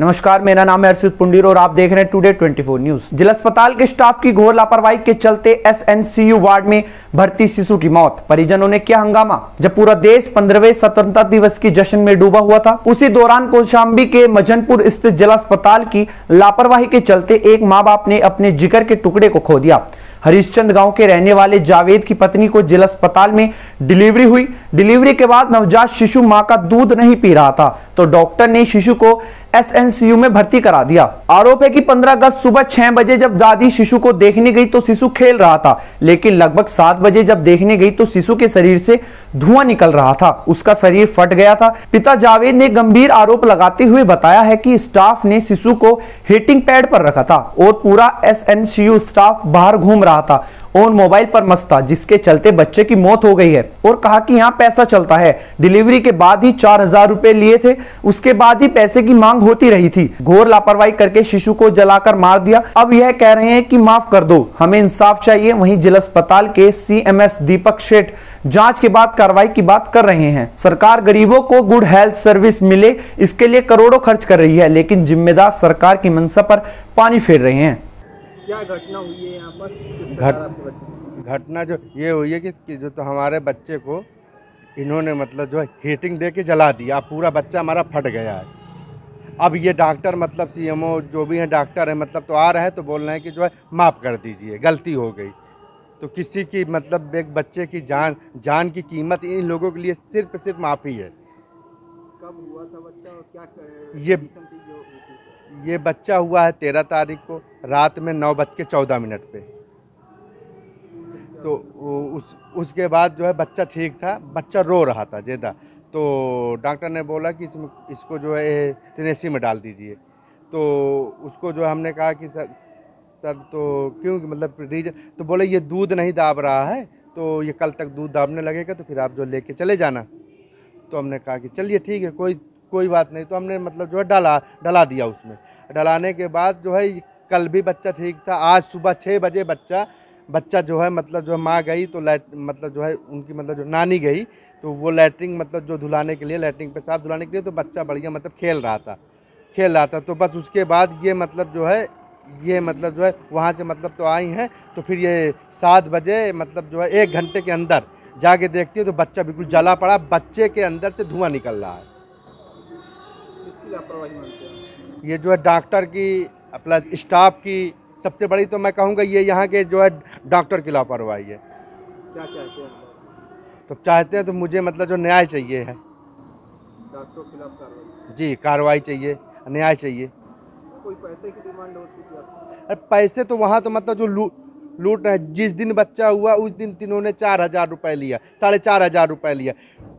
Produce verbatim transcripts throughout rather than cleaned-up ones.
नमस्कार, मेरा नाम है अर्षित पुंडीर और आप देख रहे हैं टुडे चौबीस न्यूज। जिला अस्पताल के स्टाफ की घोर लापरवाही के चलते S N C U ward में भर्ती शिशु की मौत। परिजनों ने किया हंगामा। जब पूरा देश पंद्रहवें स्वतंत्रता दिवस के जश्न में डूबा हुआ था, उसी दौरान कोशांबी के मजनपुर स्थित जिला अस्पताल की लापरवाही के चलते एक माँ बाप ने अपने जिगर के टुकड़े को खो दिया। हरीशचंद गांव के रहने वाले जावेद की पत्नी को जिला अस्पताल में डिलीवरी हुई। डिलीवरी के बाद नवजात शिशु मां का दूध नहीं पी रहा था तो डॉक्टर ने शिशु को एस एन सी यू में भर्ती करा दिया। आरोप है कि पंद्रह अगस्त सुबह छह बजे जब दादी शिशु को देखने गई तो शिशु खेल रहा था, लेकिन लगभग सात बजे जब देखने गई तो शिशु के शरीर से धुआं निकल रहा था। उसका शरीर फट गया था। पिता जावेद ने गंभीर आरोप लगाते हुए बताया है कि स्टाफ ने शिशु को हीटिंग पैड पर रखा था और पूरा S N C U staff बाहर घूम रहा था और मोबाइल पर मस्त था, जिसके चलते बच्चे की मौत हो गई है। और कहा कि यहाँ पैसा चलता है। डिलीवरी के बाद ही चार हजार रुपए लिए थे, उसके बाद ही पैसे की मांग होती रही थी। घोर लापरवाही करके शिशु को जलाकर मार दिया। अब यह कह रहे हैं कि माफ कर दो, हमें इंसाफ चाहिए। वहीं जिला अस्पताल के सी एम एस दीपक शेठ जांच के बाद कार्रवाई की बात कर रहे हैं। सरकार गरीबों को गुड हेल्थ सर्विस मिले, इसके लिए करोड़ों खर्च कर रही है, लेकिन जिम्मेदार सरकार की मंशा पर पानी फेर रहे हैं। क्या घटना हुई है यहाँ पर? घटना जो ये हुई है कि, कि जो तो हमारे बच्चे को इन्होंने मतलब जो हीटिंग दे के जला दिया। पूरा बच्चा हमारा फट गया है। अब ये डॉक्टर मतलब सी एम ओ जो भी हैं डॉक्टर है मतलब तो आ रहे हैं तो बोल रहे हैं कि जो है माफ़ कर दीजिए, गलती हो गई। तो किसी की मतलब एक बच्चे की जान जान की कीमत इन लोगों के लिए सिर्फ सिर्फ माफ़ी है। कब हुआ था बच्चा और क्या कर... ये ये बच्चा हुआ है तेरह तारीख को रात में नौ बज के चौदह मिनट पे। तो उस उसके बाद जो है बच्चा ठीक था, बच्चा रो रहा था ज़्यादा। तो डॉक्टर ने बोला कि इसमें इसको जो है थनेसी में डाल दीजिए। तो उसको जो हमने कहा कि सर सर तो क्यों मतलब रीजन, तो बोले ये दूध नहीं दाब रहा है तो ये कल तक दूध दाबने लगेगा, तो फिर आप जो लेके चले जाना। तो हमने कहा कि चलिए ठीक है, कोई कोई बात नहीं। तो हमने मतलब जो है डाला डाला दिया। उसमें डलाने के बाद जो है कल भी बच्चा ठीक था। आज सुबह छः बजे बच्चा बच्चा जो है मतलब जो माँ गई तो लैट मतलब जो है उनकी मतलब जो नानी गई तो वो लैटरिन मतलब जो धुलाने के लिए लैटरिन पे साफ धुलाने के लिए, तो बच्चा बढ़िया मतलब खेल रहा था खेल रहा था तो बस उसके बाद ये मतलब जो है ये मतलब जो है वहाँ से मतलब तो आई हैं। तो फिर ये सात बजे मतलब जो है एक घंटे के अंदर जाके देखती है तो बच्चा बिल्कुल जला पड़ा। बच्चे के अंदर से धुआँ निकल रहा है। ये जो है डॉक्टर की प्लस स्टाफ की सबसे बड़ी तो मैं कहूँगा ये यहाँ के जो है डॉक्टर की लापरवाही है। क्या चाहते हैं? तो चाहते हैं तो मुझे मतलब जो न्याय चाहिए है। डॉक्टरों के खिलाफ कार्रवाई जी कार्रवाई चाहिए, न्याय चाहिए। कोई पैसे की डिमांड होती है? अरे पैसे तो वहाँ तो मतलब जो लूट लूट है। जिस दिन बच्चा हुआ उस दिन इन्होंने चार हज़ार रुपये लिया, साढ़े चार हज़ार रुपये लिया।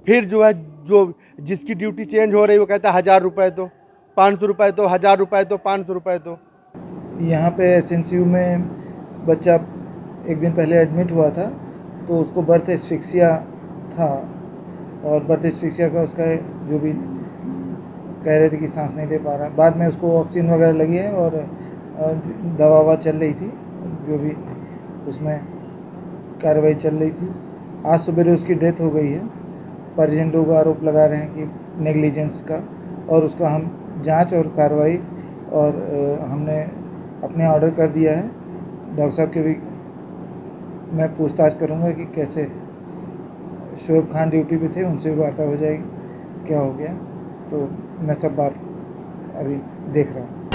फिर जो है जो जिसकी ड्यूटी चेंज हो रही वो कहता है हज़ार रुपये दो, पाँच सौ रुपये दो, हज़ार रुपये दो, पाँच सौ रुपये दो। यहाँ पे एस एन सी यू में बच्चा एक दिन पहले एडमिट हुआ था तो उसको बर्थ एस्फिक्सिया था और बर्थ एस्फिक्सिया का उसका जो भी कह रहे थे कि सांस नहीं ले पा रहा। बाद में उसको ऑक्सीजन वगैरह लगी है और दवा ववा चल रही थी, जो भी उसमें कार्रवाई चल रही थी। आज सुबह उसकी डेथ हो गई है। परिजन लोग आरोप लगा रहे हैं कि नेग्लिजेंस का, और उसका हम जांच और कार्रवाई और हमने अपने ऑर्डर कर दिया है। डॉक्टर साहब के भी मैं पूछताछ करूंगा कि कैसे शोएब खान ड्यूटी पे थे, उनसे भी वार्ता हो जाएगी क्या हो गया। तो मैं सब बात अभी देख रहा हूँ।